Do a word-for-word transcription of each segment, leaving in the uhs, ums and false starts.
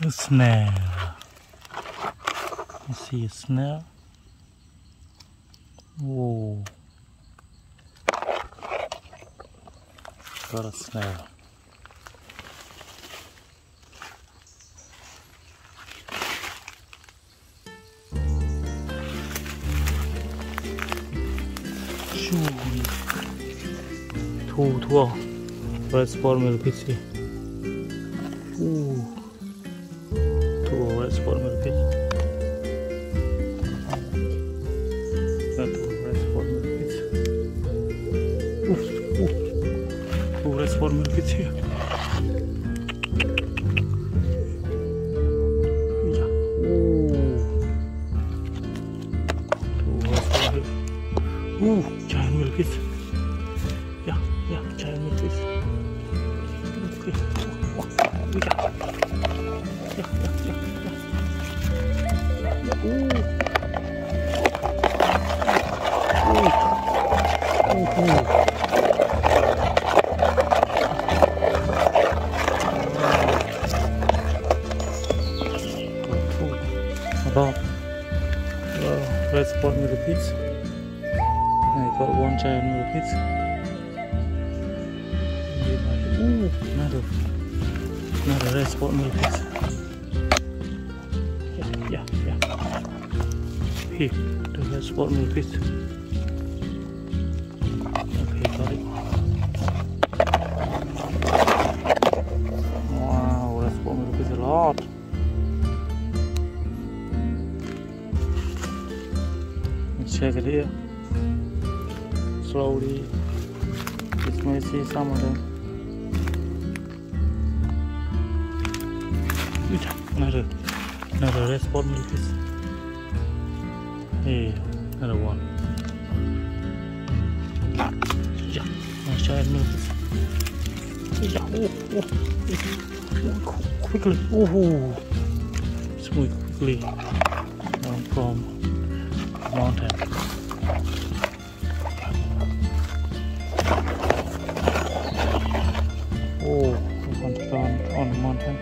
the snare. You see a snare? Whoa. Got a snare. 오, 좋아. Let's form a pitch. 오, 좋아. Let's form a pitch. Let's form a pitch. 오, 오, let's form a pitch. 야, 오, let's form a pitch. 오, 잘 밀겠어. Yeah, yeah, try and make this. Okay. Yeah, yeah, yeah, yeah. Ooh. Ooh. Ooh. Ooh. Wow. Wow. Let's put me the kids. I got one child with the kids. Ooh, another, another red spot milk. Yeah, yeah, yeah. Here, the red spot milk. Okay, got it. Wow, red spot milk is a lot. Let's check it here. Slowly, you may see some of them. Another, another red spot milk. Hey, another one. Yeah, my child milk. Yeah, oh, oh, quickly, oh, sweet, quickly. Down from the mountain. Oh, this one's down on the mountain.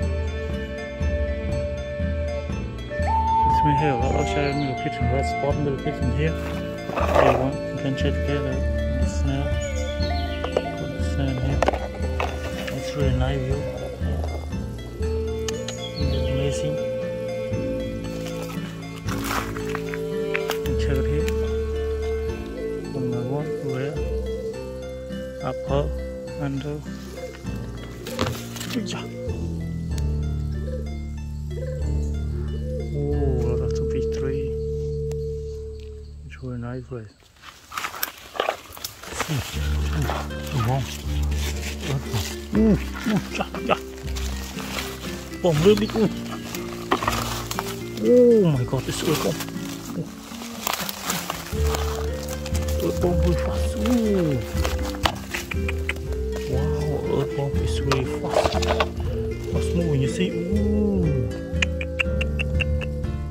We have a lot of child milk kits and red spot milk kits in here. Everyone, you can check here the snail. Put the snail in here. It's really nice view. It's amazing. And check it here. One by one, where? Upper, under. Yeah. Nice place. Oh my god, this will come. Earth bomb really fast. Ooh. Wow, earth bomb is really fast. Fast moving, you see. Ooh.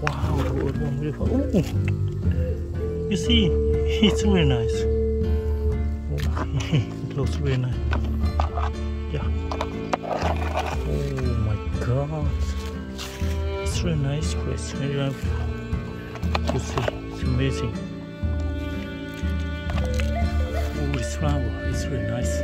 Wow, the earth bomb really fast. Ooh. You see, it's really nice. It looks really nice. Yeah. Oh my god. It's really nice place. You see, it's amazing. Oh, this flower, it's really nice.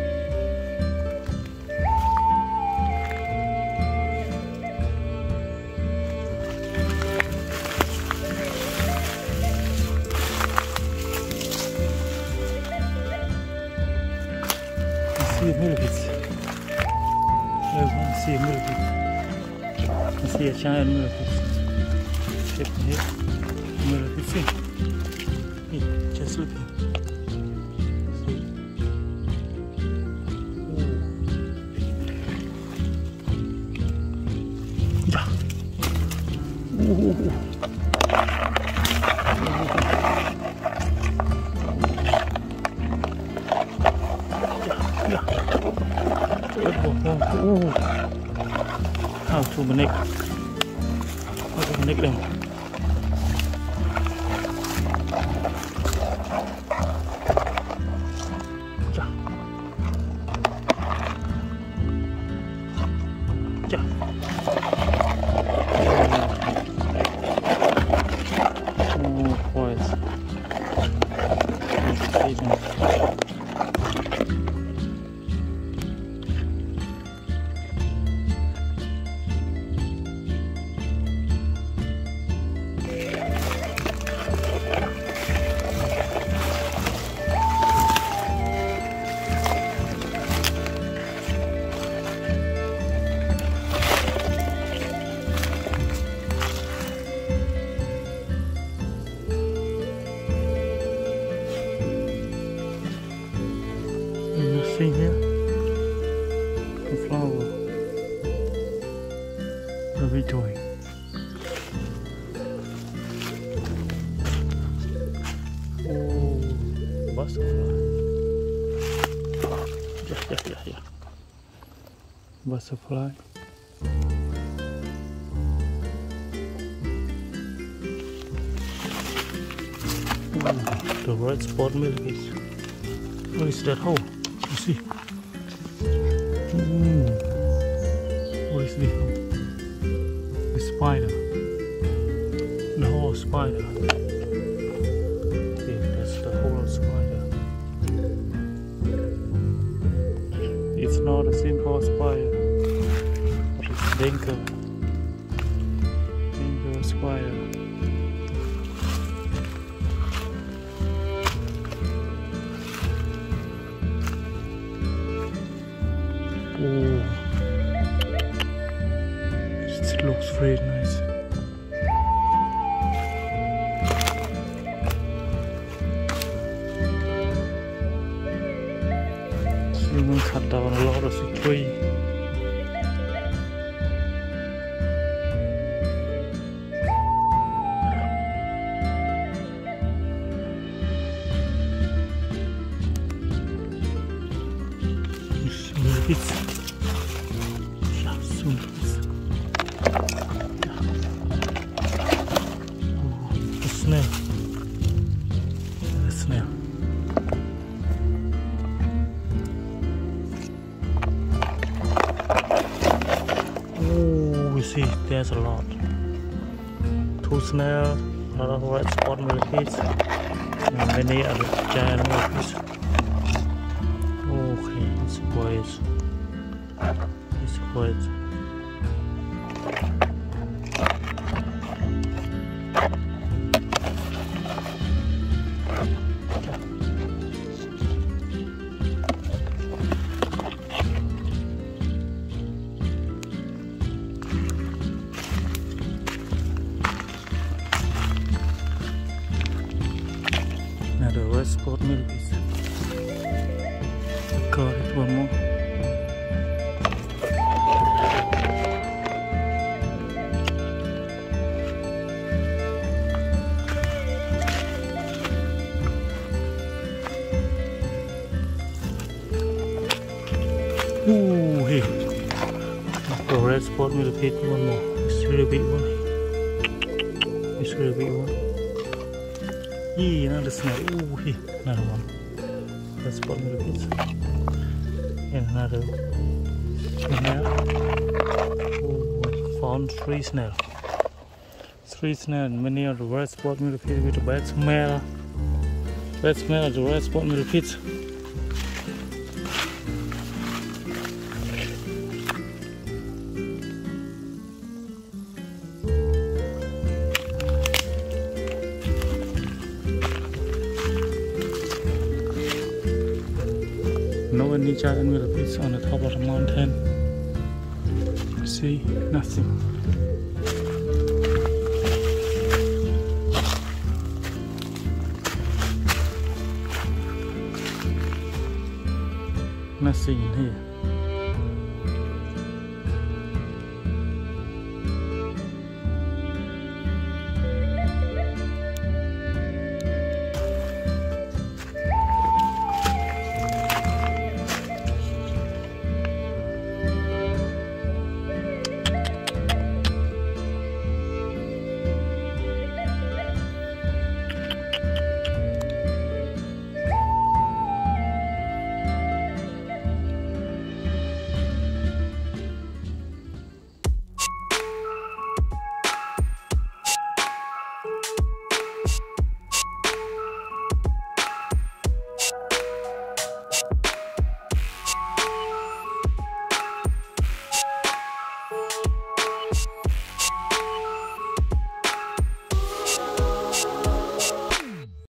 See a little bit. Everyone see a little bit. I see a giant little bit. Check here. Little bit. See. Hey, just look here. See. Yeah. Ooh. Yeah. Ooh. How to manage? How to manage them? Yeah. Yeah. doing? Oh, butterfly. Yeah, yeah, yeah, yeah. Butterfly. Oh, the red spot maybe is. Where is that hole? You see? Mm. What is this? The spider. The whole spider. Yeah, that's the whole spider. It's not a simple spider. It's Denker. Denker spider. Oh. It looks very nice. So you can cut down a lot of the tree. It's snail. A snail. Oh, we see there's a lot. Two snail, a lot of red spot millipedes, and many other giant millipedes. Okay, it's quiet. It's quiet. The red spot millipedes. Got it, one more. Ooh, hey. The red spot millipede, one more. It's a little bit one. It's a little bit one. Yeah, another snail. Ooh, here, another one. Let's spot millipedes. And another snail. Ooh, found three snail. Three snail and many of the red spot millipedes with a bad smell. Bad smell of the red spot millipedes. No any giant millipedes on the top of the mountain. See nothing. Nothing in here.